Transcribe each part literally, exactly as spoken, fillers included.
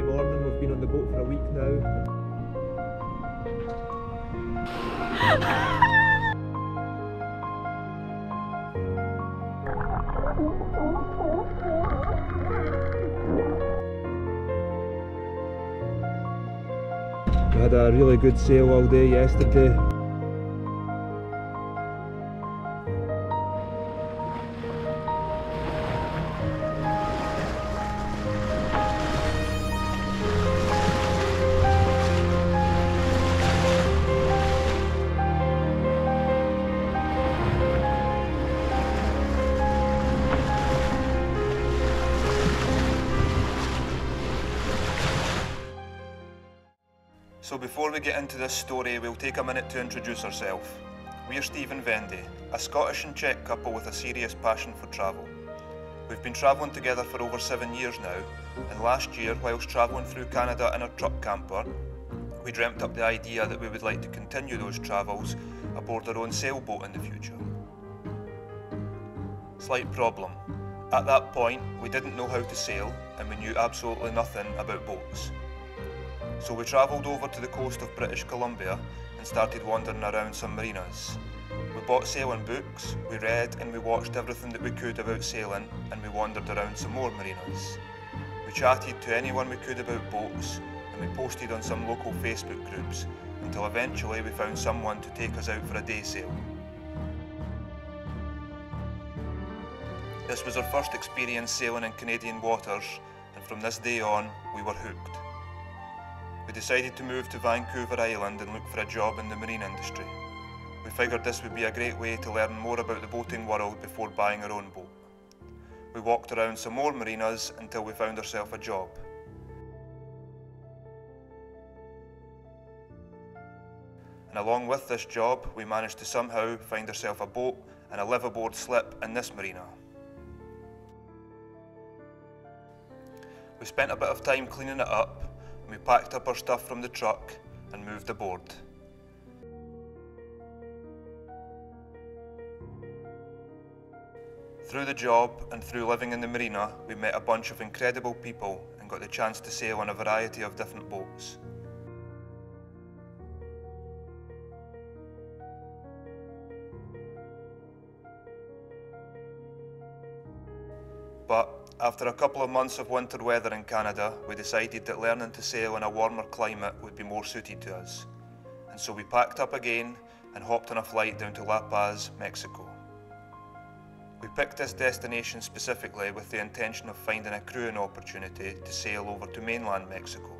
Sunday morning. We've been on the boat for a week now. We had a really good sail all day yesterday. So before we get into this story, we'll take a minute to introduce ourselves. We're Stephen Vendy, a Scottish and Czech couple with a serious passion for travel. We've been travelling together for over seven years now, and last year, whilst travelling through Canada in our truck camper, we dreamt up the idea that we would like to continue those travels aboard our own sailboat in the future. Slight problem. At that point, we didn't know how to sail, and we knew absolutely nothing about boats. So we travelled over to the coast of British Columbia and started wandering around some marinas. We bought sailing books, we read and we watched everything that we could about sailing, and we wandered around some more marinas. We chatted to anyone we could about boats, and we posted on some local Facebook groups, until eventually we found someone to take us out for a day sail. This was our first experience sailing in Canadian waters, and from this day on, we were hooked. We decided to move to Vancouver Island and look for a job in the marine industry. We figured this would be a great way to learn more about the boating world before buying our own boat. We walked around some more marinas until we found ourselves a job. And along with this job, we managed to somehow find ourselves a boat and a liveaboard slip in this marina. We spent a bit of time cleaning it up. We packed up our stuff from the truck and moved aboard. Through the job and through living in the marina, we met a bunch of incredible people and got the chance to sail on a variety of different boats. But after a couple of months of winter weather in Canada, we decided that learning to sail in a warmer climate would be more suited to us. And so we packed up again and hopped on a flight down to La Paz, Mexico. We picked this destination specifically with the intention of finding a crewing opportunity to sail over to mainland Mexico.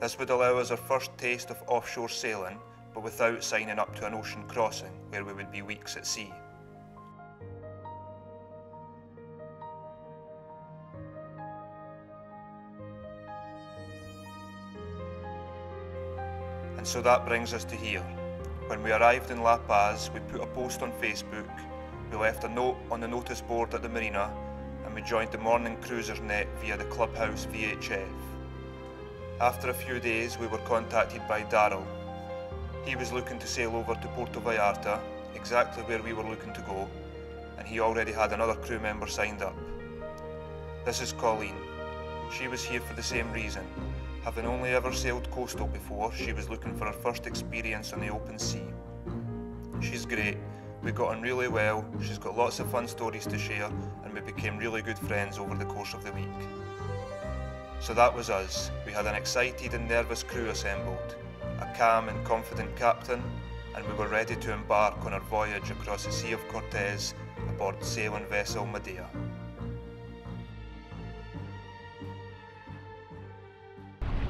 This would allow us our first taste of offshore sailing, but without signing up to an ocean crossing where we would be weeks at sea. And so that brings us to here. When we arrived in La Paz, we put a post on Facebook, we left a note on the notice board at the marina, and we joined the morning cruiser's net via the clubhouse V H F. After a few days, we were contacted by Darryl. He was looking to sail over to Puerto Vallarta, exactly where we were looking to go, and he already had another crew member signed up. This is Colleen. She was here for the same reason. Having only ever sailed coastal before, she was looking for her first experience on the open sea. She's great, we got on really well, she's got lots of fun stories to share, and we became really good friends over the course of the week. So that was us. We had an excited and nervous crew assembled, a calm and confident captain, and we were ready to embark on our voyage across the Sea of Cortez aboard sailing vessel Medea.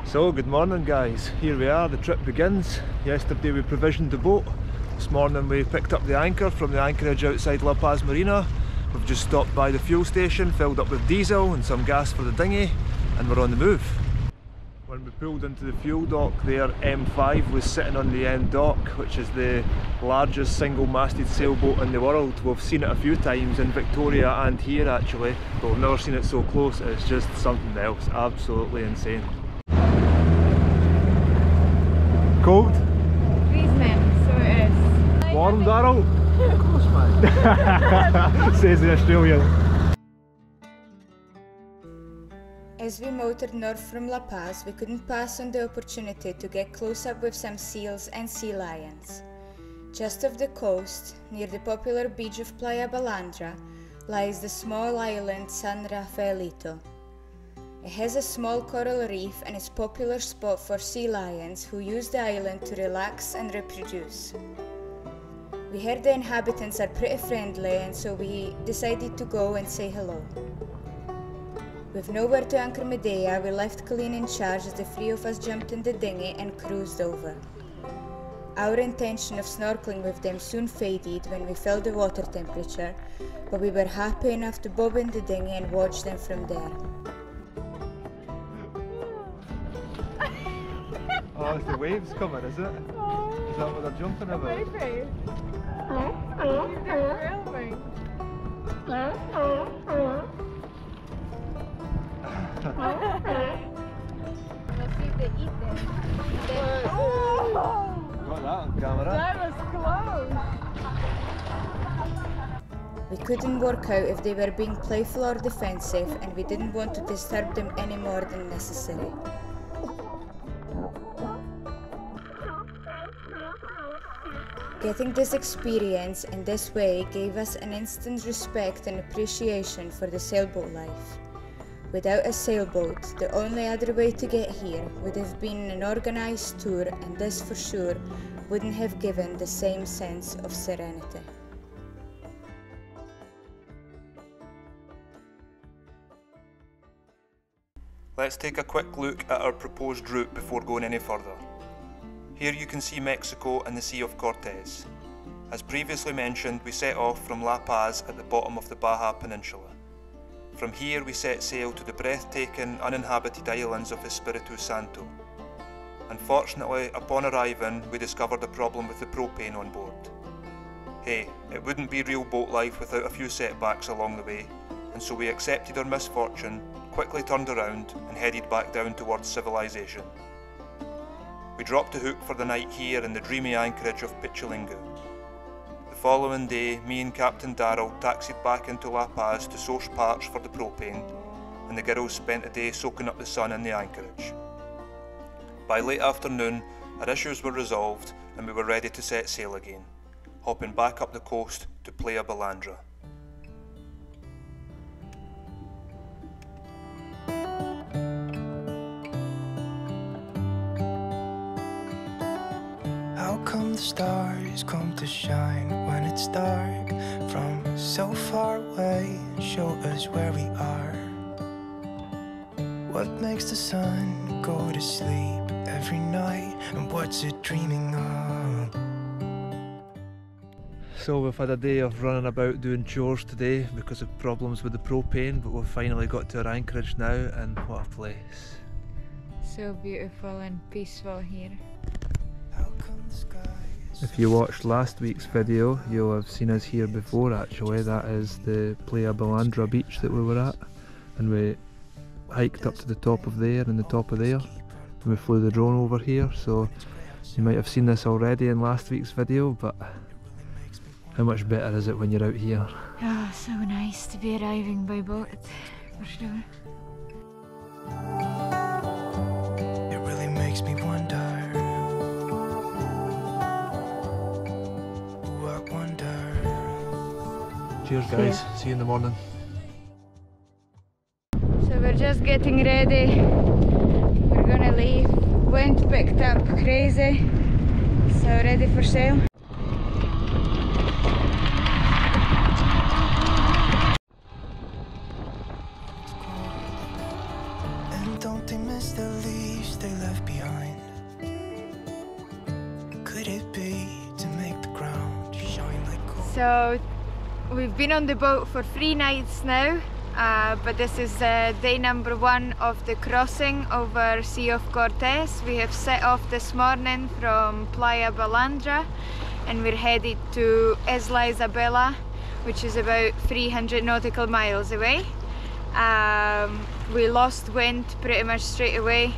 So good morning guys, here we are, the trip begins. Yesterday we provisioned the boat, this morning we picked up the anchor from the anchorage outside La Paz Marina. We've just stopped by the fuel station, filled up with diesel and some gas for the dinghy, and we're on the move. When we pulled into the fuel dock there, M five was sitting on the end dock, which is the largest single-masted sailboat in the world. We've seen it a few times in Victoria and here actually, but we've never seen it so close. It's just something else, absolutely insane. Cold? Freezing, so it is. Warm, Darryl? Of course, man. Says the Australian. as we motored north from La Paz, we couldn't pass on the opportunity to get close up with some seals and sea lions. Just off the coast, near the popular beach of Playa Balandra, lies the small island San Rafaelito. It has a small coral reef and is a popular spot for sea lions who use the island to relax and reproduce. We heard the inhabitants are pretty friendly, and so we decided to go and say hello. With nowhere to anchor Medea, we left Colleen in charge as the three of us jumped in the dinghy and cruised over. Our intention of snorkeling with them soon faded when we felt the water temperature, but we were happy enough to bob in the dinghy and watch them from there. Oh, it's the waves coming, is it? Oh. Is that what they're jumping about? Maybe. Oh, you didn't thrill me. Let's see if they eat them. Oh! Got that on camera. That was close. We couldn't work out if they were being playful or defensive, and we didn't want to disturb them any more than necessary. Getting this experience in this way gave us an instant respect and appreciation for the sailboat life. Without a sailboat, the only other way to get here would have been an organized tour, and this for sure wouldn't have given the same sense of serenity. Let's take a quick look at our proposed route before going any further. Here you can see Mexico and the Sea of Cortez. As previously mentioned, we set off from La Paz at the bottom of the Baja Peninsula. From here we set sail to the breathtaking, uninhabited islands of Espíritu Santo. Unfortunately, upon arriving, we discovered a problem with the propane on board. Hey, it wouldn't be real boat life without a few setbacks along the way, and so we accepted our misfortune, quickly turned around and headed back down towards civilization. We dropped the hook for the night here in the dreamy anchorage of Pichilingue. The following day, me and Captain Darryl taxied back into La Paz to source parts for the propane, and the girls spent a day soaking up the sun in the anchorage. By late afternoon, our issues were resolved and we were ready to set sail again, hopping back up the coast to Playa Balandra. Come the stars come to shine when it's dark, from so far away, show us where we are. What makes the sun go to sleep every night, and what's it dreaming of? So we've had a day of running about doing chores today because of problems with the propane, but we've finally got to our anchorage now, and what a place. So beautiful and peaceful here. If you watched last week's video, you'll have seen us here before actually. That is the Playa Balandra beach that we were at, and we hiked up to the top of there and the top of there, and we flew the drone over here, so you might have seen this already in last week's video, but how much better is it when you're out here? Oh, so nice to be arriving by boat, for sure. It really makes me wonder. Cheers guys, yeah. See you in the morning. So we're just getting ready, we're gonna leave. Wind picked up crazy, so ready for sail. And don't they miss the leaves they left behind? Could it be to make the ground shine like gold? So we've been on the boat for three nights now, uh, but this is uh, day number one of the crossing over Sea of Cortez. We have set off this morning from Playa Balandra and we're headed to Isla Isabela, which is about three hundred nautical miles away. Um, we lost wind pretty much straight away,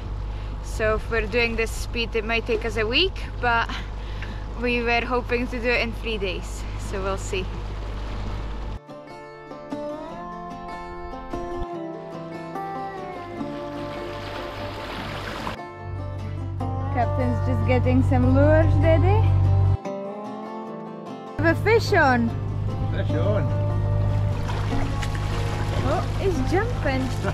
so if we're doing this speed it might take us a week, but we were hoping to do it in three days, so we'll see. getting some lures, Daddy. We have a fish on. Fish on. Oh, it's jumping. Oh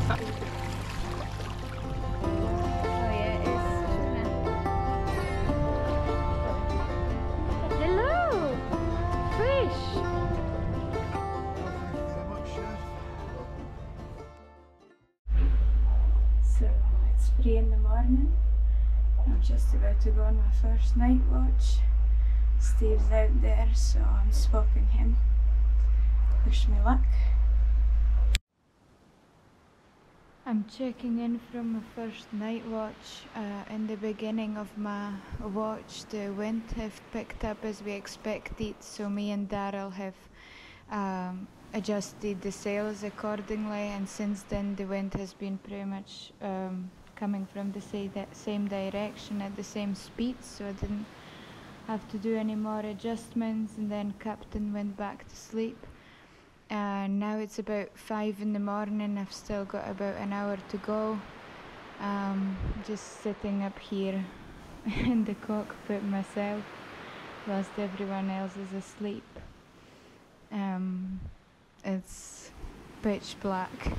yeah, it's tuna. Hello, fish. So it's three in the morning. I'm just about to go on my first night watch. Steve's out there, so I'm swapping him. Wish me luck. I'm checking in from my first night watch. Uh, in the beginning of my watch, the wind have picked up as we expected, so me and Darryl have um, adjusted the sails accordingly, and since then the wind has been pretty much um, coming from the same direction at the same speed, so I didn't have to do any more adjustments. And then Captain went back to sleep, and uh, now it's about five in the morning. I've still got about an hour to go. Um, just sitting up here in the cockpit myself whilst everyone else is asleep. Um, it's pitch black.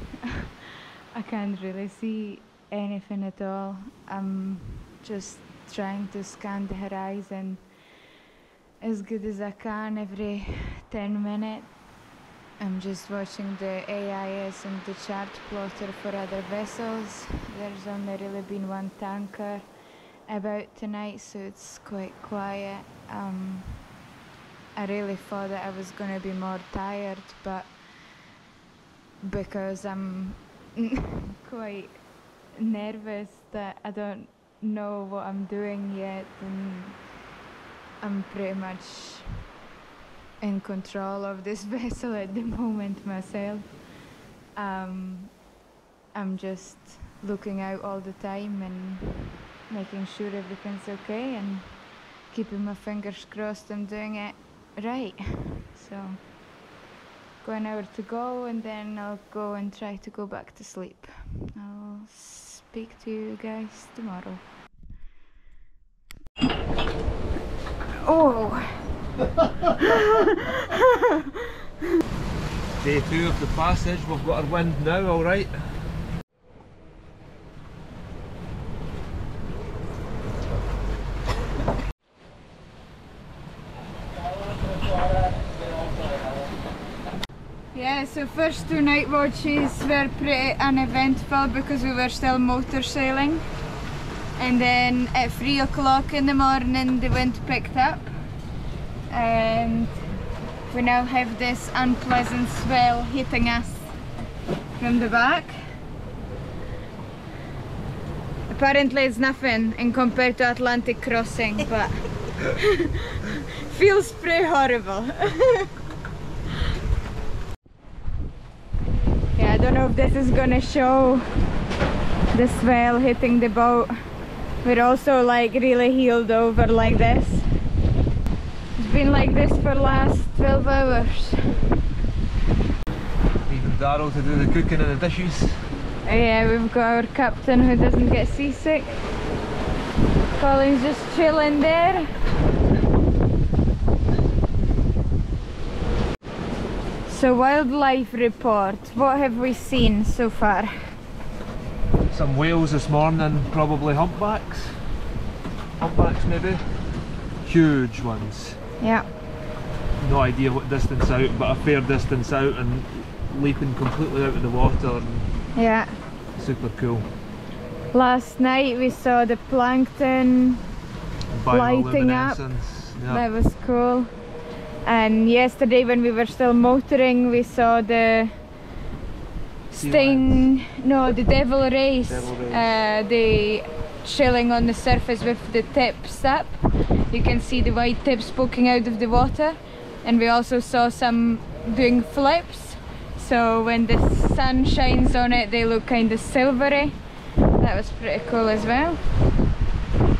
I can't really see anything at all. I'm just trying to scan the horizon as good as I can every ten minutes. I'm just watching the A I S and the chart plotter for other vessels. There's only really been one tanker about tonight, so it's quite quiet. Um, I really thought that I was going to be more tired, but because I'm quite nervous that I don't know what I'm doing yet, and I'm pretty much in control of this vessel at the moment myself. Um, I'm just looking out all the time and making sure everything's okay and keeping my fingers crossed I'm doing it right. So, got an hour to go and then I'll go and try to go back to sleep. I'll speak to you guys tomorrow. Oh! Day two of the passage, we've got our wind now, alright. Yeah, so first two night watches were pretty uneventful because we were still motor sailing. And then at three o'clock in the morning the wind picked up, and we now have this unpleasant swell hitting us from the back. Apparently it's nothing in compared to Atlantic crossing, but feels pretty horrible. Yeah, I don't know if this is gonna show, the swell hitting the boat. We're also like really heeled over like this. Been like this for the last twelve hours. Leaving Darryl to do the cooking and the dishes. Yeah, we've got our captain who doesn't get seasick. Colleen's just chilling there. So, wildlife report. What have we seen so far? Some whales this morning, probably humpbacks. Humpbacks maybe. Huge ones. Yeah. No idea what distance out, but a fair distance out and leaping completely out of the water. And yeah. Super cool. Last night we saw the plankton lighting up. Yep. That was cool. And yesterday when we were still motoring we saw the sting, no, the devil rays. Devil rays. Uh, the chilling on the surface with the tips up. You can see the white tips poking out of the water, and we also saw some doing flips, so when the sun shines on it they look kind of silvery. That was pretty cool as well. A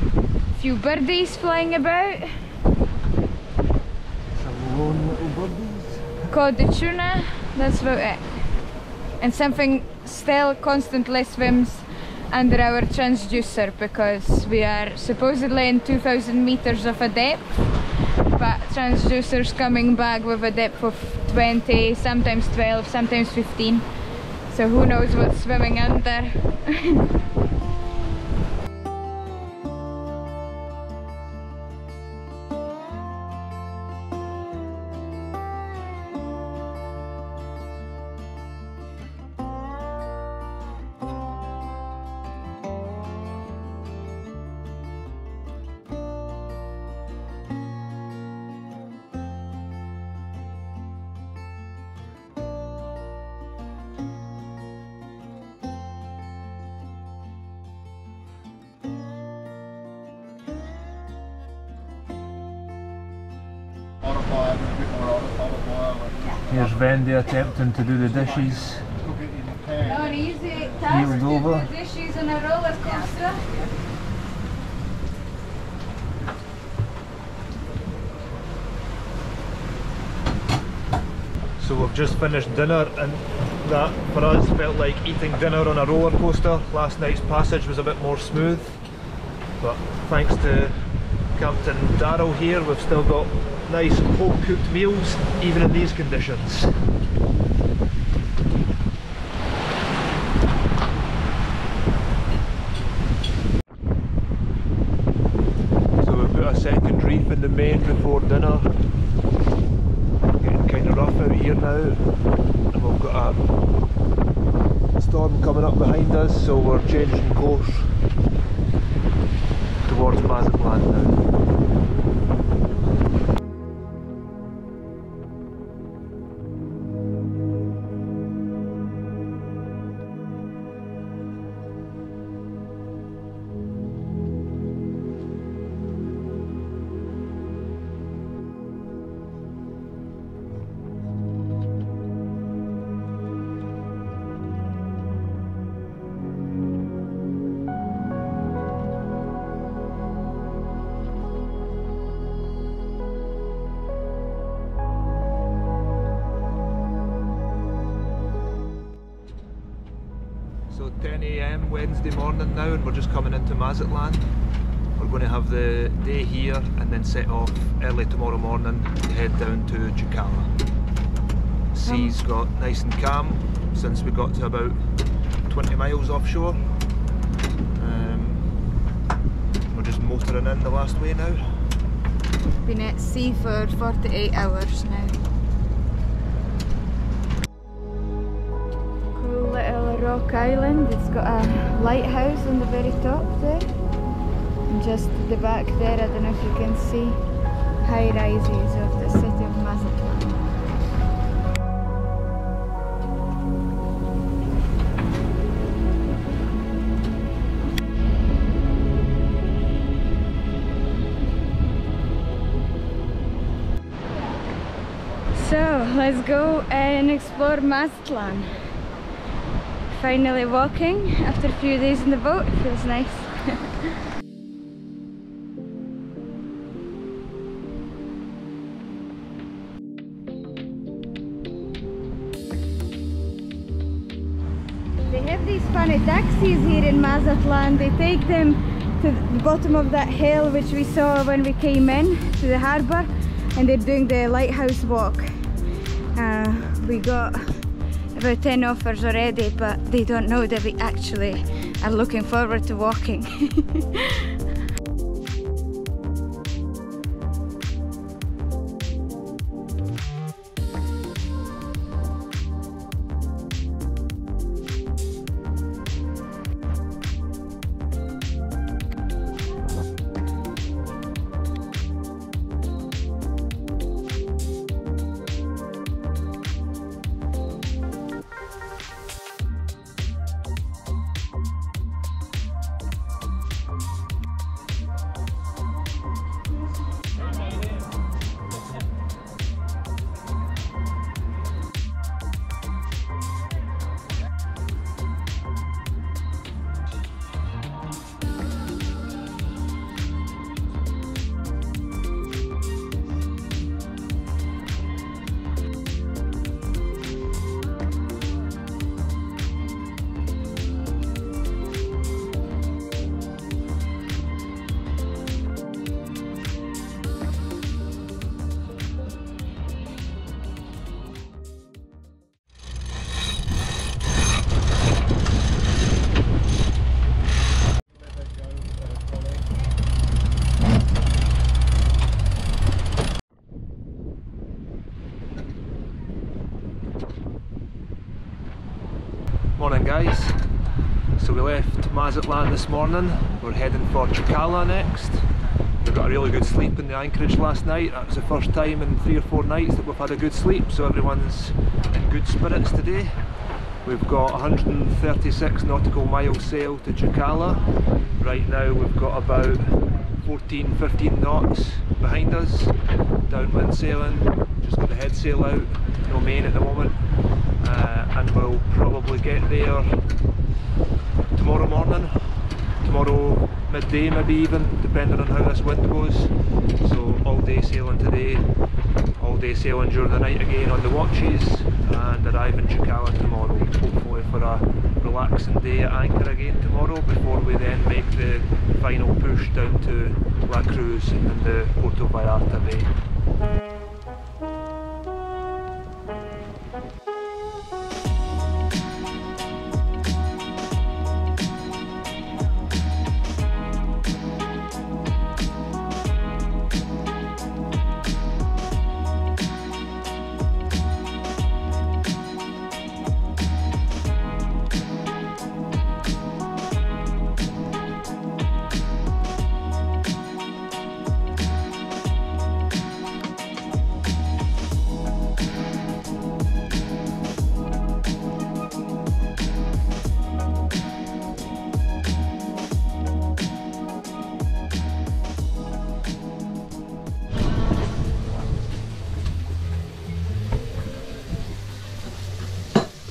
few birdies flying about. Some lone little birdies. Caught the tuna, that's about it. And something still constantly swims under our transducer because we are supposedly in two thousand meters of a depth, but transducers coming back with a depth of twenty, sometimes twelve, sometimes fifteen, so who knows what's swimming under. Here's Vendy attempting to do the dishes. Not easy task to do the dishes on a roller coaster. So we've just finished dinner, and that for us felt like eating dinner on a roller coaster. Last night's passage was a bit more smooth, but thanks to Captain Darryl here, we've still got nice home-cooked meals, even in these conditions. So we put a second reef in the main before dinner. Getting kind of rough out here now, and we've got a storm coming up behind us, so we're changing course towards Mazatlan now. ten A M Wednesday morning now, and we're just coming into Mazatlan. We're going to have the day here and then set off early tomorrow morning to head down to Chacala. Sea's got nice and calm since we got to about twenty miles offshore. Um, we're just motoring in the last way now. Been at sea for forty-eight hours now. Rock Island. It's got a lighthouse on the very top there, and just to the back there, I don't know if you can see high rises of the city of Mazatlan. So let's go and explore Mazatlan. Finally walking after a few days in the boat, it feels nice. They have these funny taxis here in Mazatlan. They take them to the bottom of that hill which we saw when we came in to the harbour, and they're doing the lighthouse walk. Uh, we got about ten offers already, but they don't know that we actually are looking forward to walking. guys. So we left Mazatlan this morning, we're heading for Chacala next. We got a really good sleep in the anchorage last night. That was the first time in three or four nights that we've had a good sleep, so everyone's in good spirits today. We've got one hundred thirty-six nautical miles sail to Chacala. Right now we've got about fourteen fifteen knots behind us, downwind sailing, just got the head sail out, no main at the moment, uh, and we'll probably get there tomorrow morning, tomorrow midday maybe even, depending on how this wind goes. So all day sailing today, all day sailing during the night again on the watches, and arrive in Chacala tomorrow, hopefully for a relaxing day at anchor again tomorrow before we then make the final push down to La Cruz and the Puerto Vallarta Bay.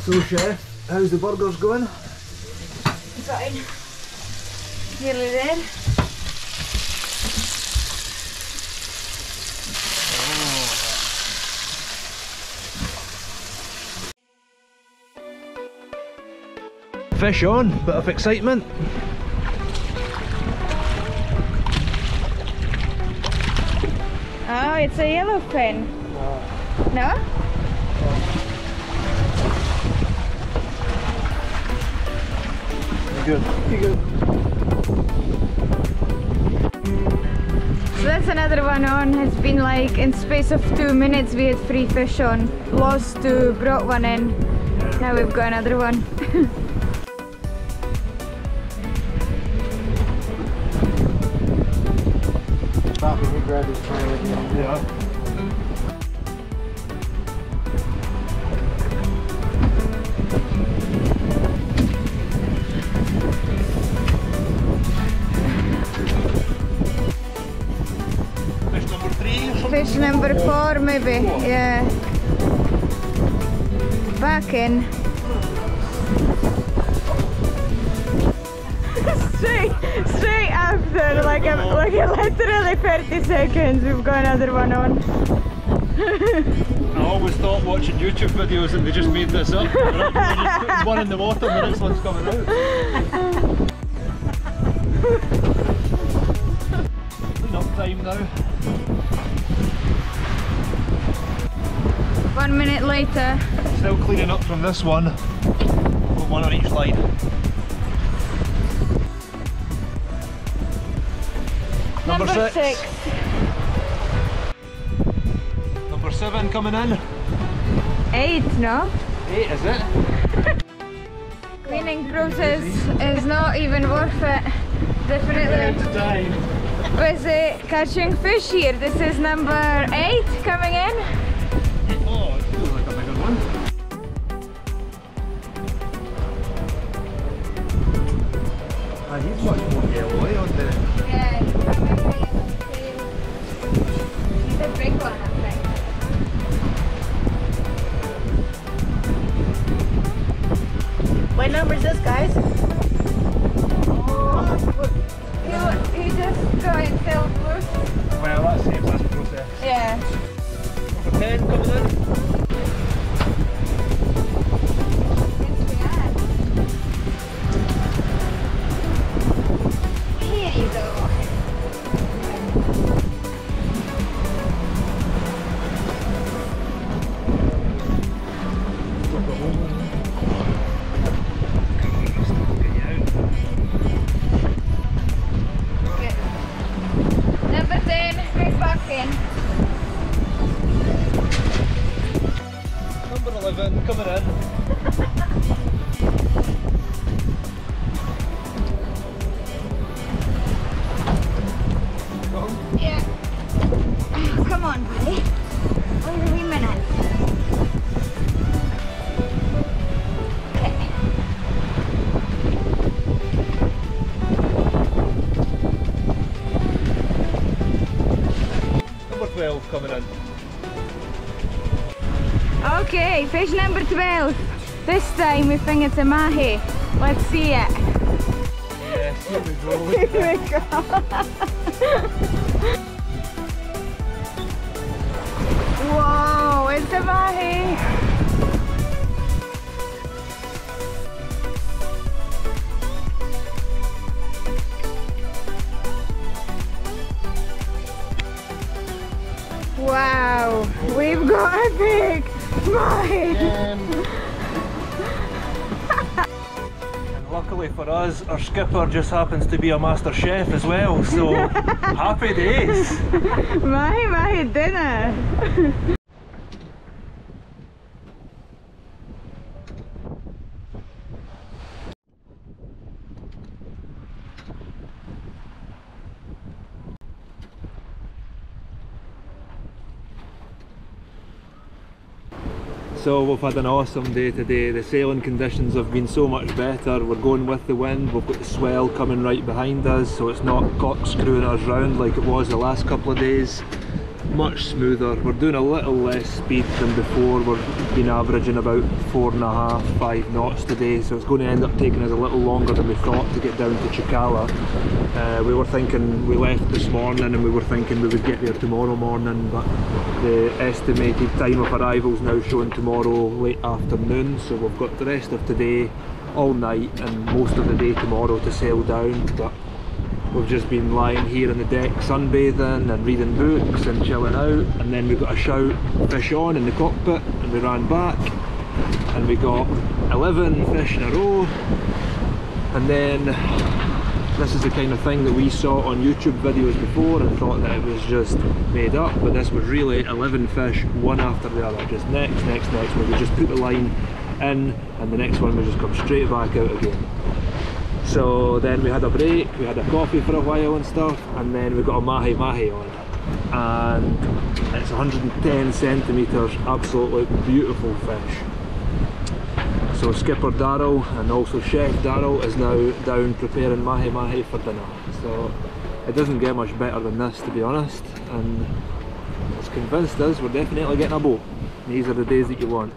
So chef, how's the burgers going? Fine. Nearly there. Oh. Fish on, bit of excitement. Oh, it's a yellowfin. No? No? Good. Good. So that's another one on. It's been like in space of two minutes we had three fish on. Lost two, brought one in. Now we've got another one. Bobby, we grabbed his tray with him. Yeah. Fish number four, maybe. Yeah. Back in. straight, straight after, like a, like a literally thirty seconds. We've got another one on. I always thought watching YouTube videos that they just made this up. They're just putting one in the water, and the next one's coming out. Enough time now. One minute later. Still cleaning up from this one. Put one on each line. Number, Number six. six. Number seven coming in. Eight, no? Eight, is it? Cleaning process is not even worth it. Definitely. Busy catching fish here. This is number eight coming in. Much more yellow, eh, on the... Yeah, it's a very yellow tail. He's a big one, I think. What number is this, guys? Oh, he, he just got himself loose. Well, that saves us process. Yeah. Number ten coming in. Number eleven, coming in. twelve coming in. Okay, fish number twelve. This time we think it's a mahi. Let's see it. Yes, here we go. Here we go. Whoa, it's a mahi. Wow, we've got a big mahi! And luckily for us, our skipper just happens to be a master chef as well, so happy days! Mahi mahi dinner! So we've had an awesome day today. The sailing conditions have been so much better. We're going with the wind, we've got the swell coming right behind us, so it's not corkscrewing us round like it was the last couple of days. Much smoother. We're doing a little less speed than before. We've been averaging about four and a half, five knots today, so it's going to end up taking us a little longer than we thought to get down to Chacala. Uh, we were thinking, we left this morning and we were thinking we would get there tomorrow morning, but the estimated time of arrival is now showing tomorrow late afternoon, so we've got the rest of today, all night and most of the day tomorrow to sail down. But we've just been lying here on the deck sunbathing and reading books and chilling out, and then we got a shout, fish on in the cockpit, and we ran back and we got eleven fish in a row. And then this is the kind of thing that we saw on YouTube videos before and thought that it was just made up, but this was really eleven fish one after the other, just next, next, next, where we just put the line in and the next one would just come straight back out again. So then we had a break, we had a coffee for a while and stuff, and then we got a mahi mahi on, and it's one hundred ten centimetres, absolutely beautiful fish. So skipper Darryl and also chef Darryl is now down preparing mahi mahi for dinner, so it doesn't get much better than this, to be honest, and it's convinced us we're definitely getting a boat. These are the days that you want.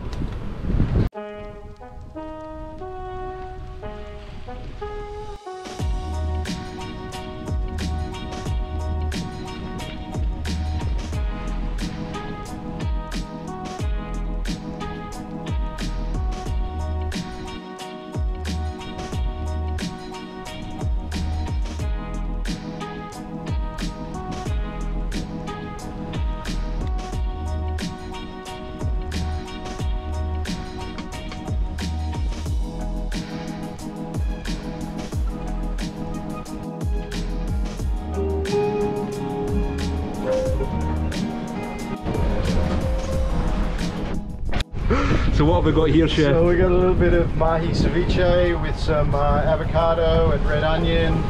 So what have we got here, chef? So we got a little bit of mahi ceviche with some uh, avocado and red onion,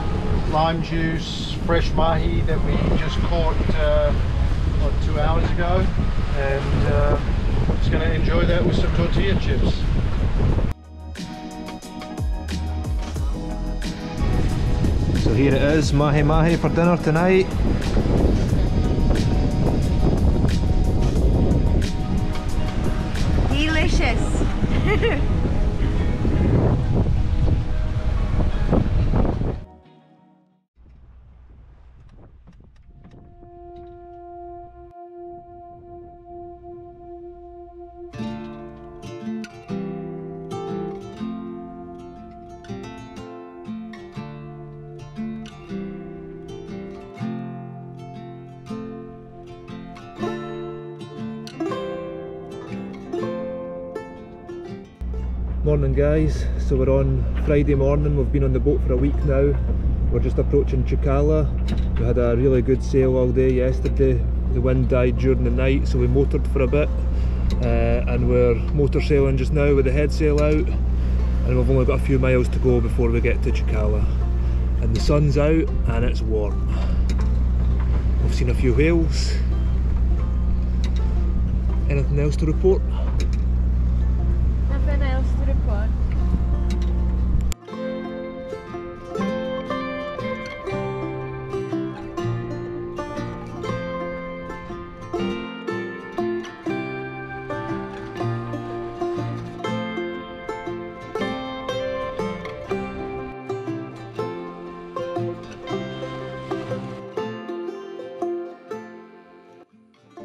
lime juice, fresh mahi that we just caught uh, what, two hours ago, and uh, just going to enjoy that with some tortilla chips. So here it is, mahi mahi for dinner tonight. Morning guys, so we're on Friday morning, we've been on the boat for a week now, we're just approaching Chacala. We had a really good sail all day yesterday, the wind died during the night so we motored for a bit, uh, and we're motor sailing just now with the head sail out, and we've only got a few miles to go before we get to Chacala. And the sun's out and it's warm. We've seen a few whales. Anything else to report?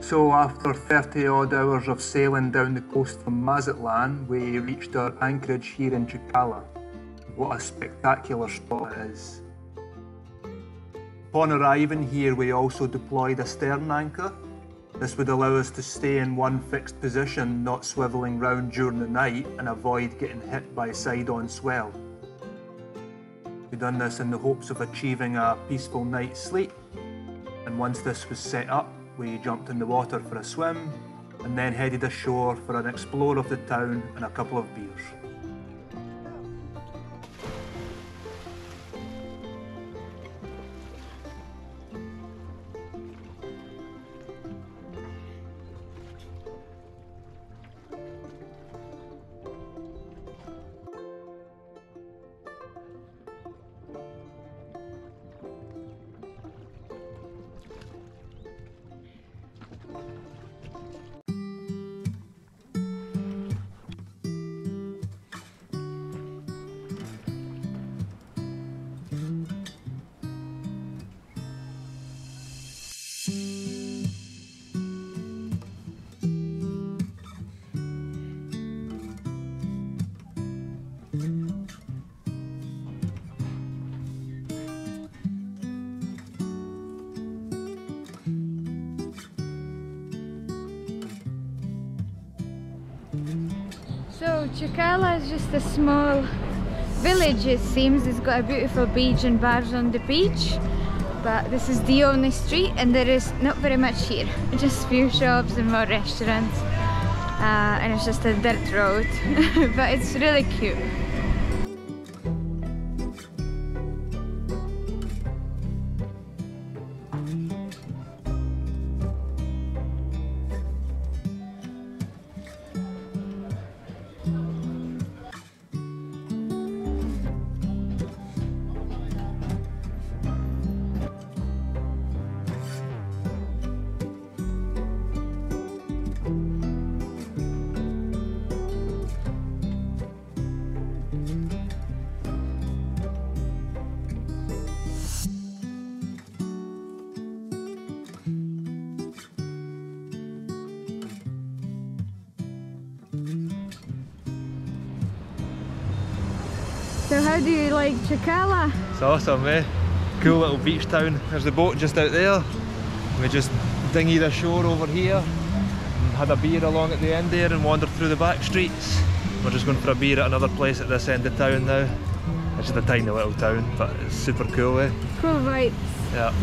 So after thirty odd hours of sailing down the coast from Mazatlan, we reached our anchorage here in Chacala. What a spectacular spot it is. Upon arriving here, we also deployed a stern anchor. This would allow us to stay in one fixed position, not swivelling round during the night, and avoid getting hit by side-on swell. We've done this in the hopes of achieving a peaceful night's sleep, and once this was set up, we jumped in the water for a swim, and then headed ashore for an explore of the town and a couple of beers. So Chacala is just a small village, it seems. It's got a beautiful beach and bars on the beach, but this is the only street and there is not very much here. Just few shops and more restaurants, uh, and it's just a dirt road, but it's really cute. So how do you like Chacala? It's awesome, eh? Cool little beach town. There's the boat just out there. We just dinghied ashore over here and had a beer along at the end there and wandered through the back streets. We're just going for a beer at another place at this end of town now. It's just a tiny little town, but it's super cool, eh? Cool vibes. Yeah.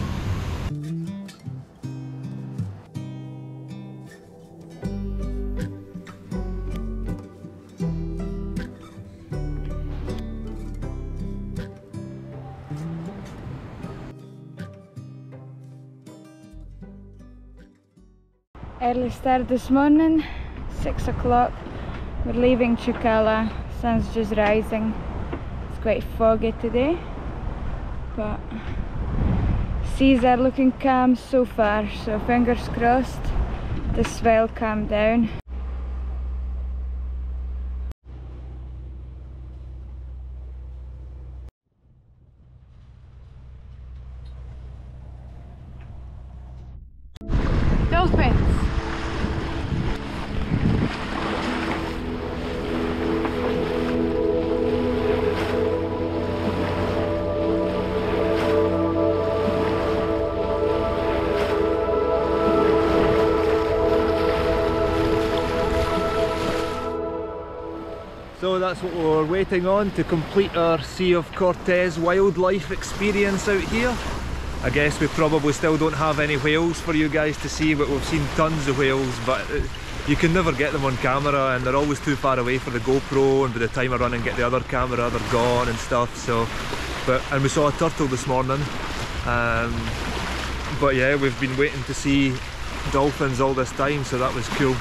Early start this morning, six o'clock. We're leaving Chacala, sun's just rising. It's quite foggy today, but seas are looking calm so far, so fingers crossed the swell calmed down. So that's what we're waiting on to complete our Sea of Cortez wildlife experience out here. I guess we probably still don't have any whales for you guys to see, but we've seen tons of whales, but you can never get them on camera and they're always too far away for the GoPro, and by the time I run and get the other camera they're gone and stuff. So, but and we saw a turtle this morning, um, but yeah, we've been waiting to see dolphins all this time, so that was cool.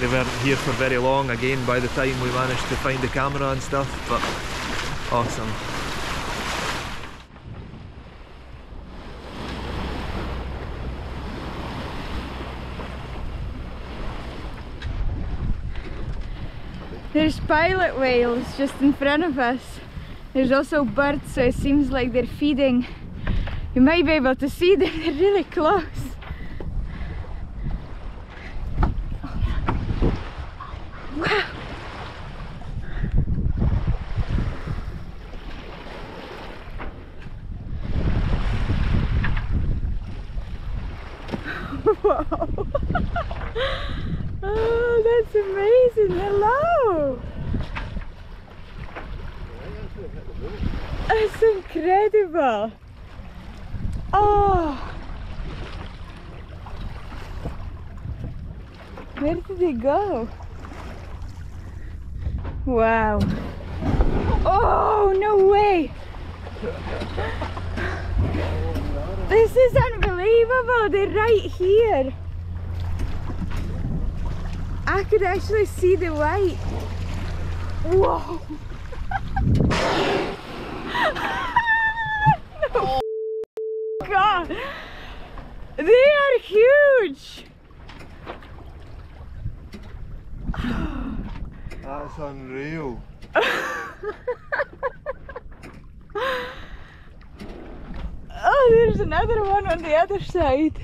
They weren't here for very long again by the time we managed to find the camera and stuff, but awesome. There's pilot whales just in front of us. There's also birds, so it seems like they're feeding. You might be able to see them, they're really close. Wow. Oh, that's amazing. Hello. That's incredible. Oh. Where did they go? Wow. Oh, no way. This is unbelievable. They're right here. I could actually see the light. Whoa. No. God. They are huge. That's unreal. Oh, there's another one on the other side.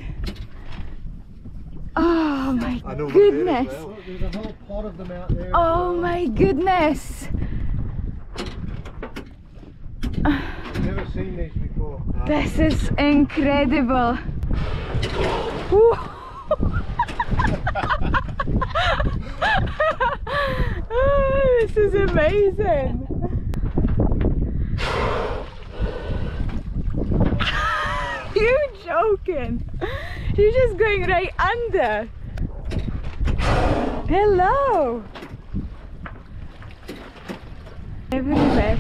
Oh my I know goodness. Well. There's a whole pot of them out there. Oh well. My goodness. I've never seen these before. No. This is incredible. Oh, this is amazing. You're joking. You're just going right under. Hello. Everywhere.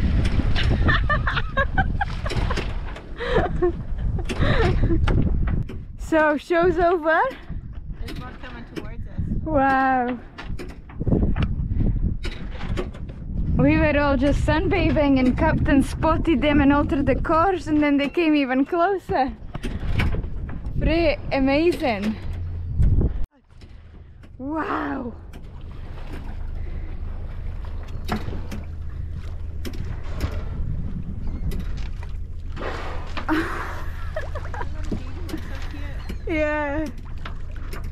So, show's over. There's one coming towards us. Wow. We were all just sunbathing and Captain spotted them and altered the course, and then they came even closer. Pretty amazing. Wow. Yeah.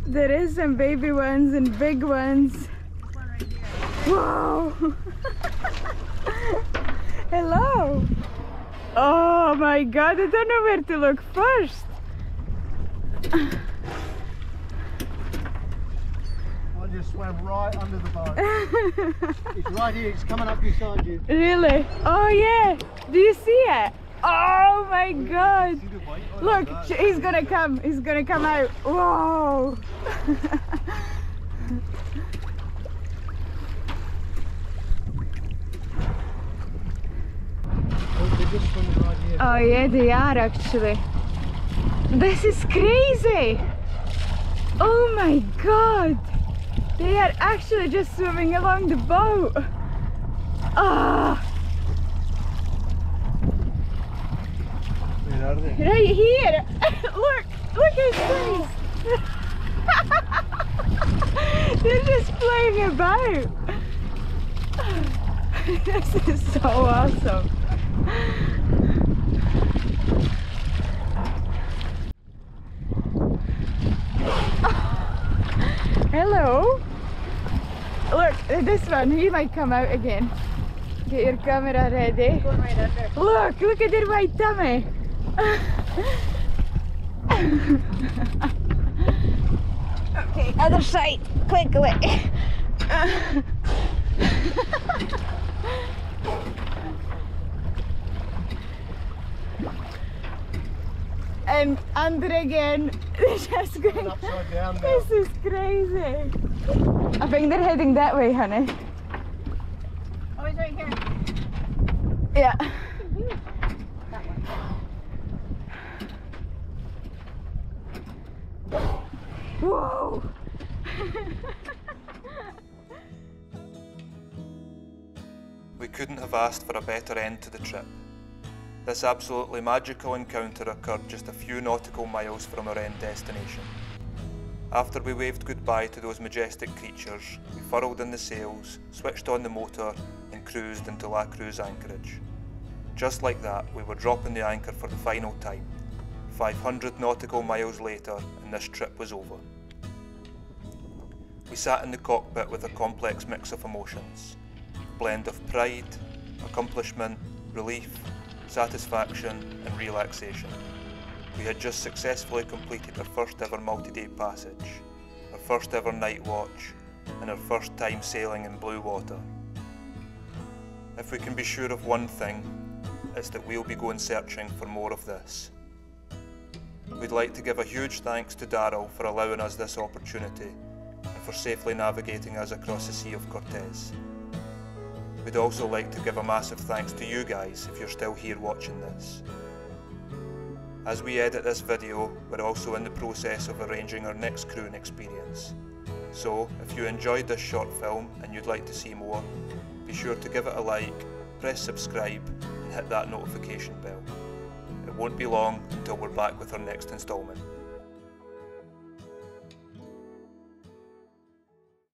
There is some baby ones and big ones. Whoa. Hello. Oh my god, I don't know where to look first. I just swam right under the boat. It's right here, it's coming up beside you. Really? Oh yeah. Do you see it? Oh my god. Look, he's gonna come. He's gonna come out. Whoa. Oh yeah, they are actually. This is crazy. Oh my god. They are actually just swimming along the boat. Oh. Where are they? Right here. Look, look at this. They're just playing about. This is so awesome. Hello. Look, this one, he might come out again. Get your camera ready. Going right under. Look, look at their white tummy. Okay, other side, quick away. And under again. Just going upside down. This is crazy. I think they're heading that way, honey. Oh, he's right here. Yeah. That one. Whoa. We couldn't have asked for a better end to the trip. This absolutely magical encounter occurred just a few nautical miles from our end destination. After we waved goodbye to those majestic creatures, we furled in the sails, switched on the motor and cruised into La Cruz anchorage. Just like that, we were dropping the anchor for the final time. five hundred nautical miles later and this trip was over. We sat in the cockpit with a complex mix of emotions. A blend of pride, accomplishment, relief, satisfaction and relaxation. We had just successfully completed our first ever multi-day passage, our first ever night watch, and our first time sailing in blue water. If we can be sure of one thing, it's that we'll be going searching for more of this. We'd like to give a huge thanks to Darryl for allowing us this opportunity and for safely navigating us across the Sea of Cortez. We'd also like to give a massive thanks to you guys if you're still here watching this. As we edit this video, we're also in the process of arranging our next crewing experience. So, if you enjoyed this short film and you'd like to see more, be sure to give it a like, press subscribe and hit that notification bell. It won't be long until we're back with our next instalment.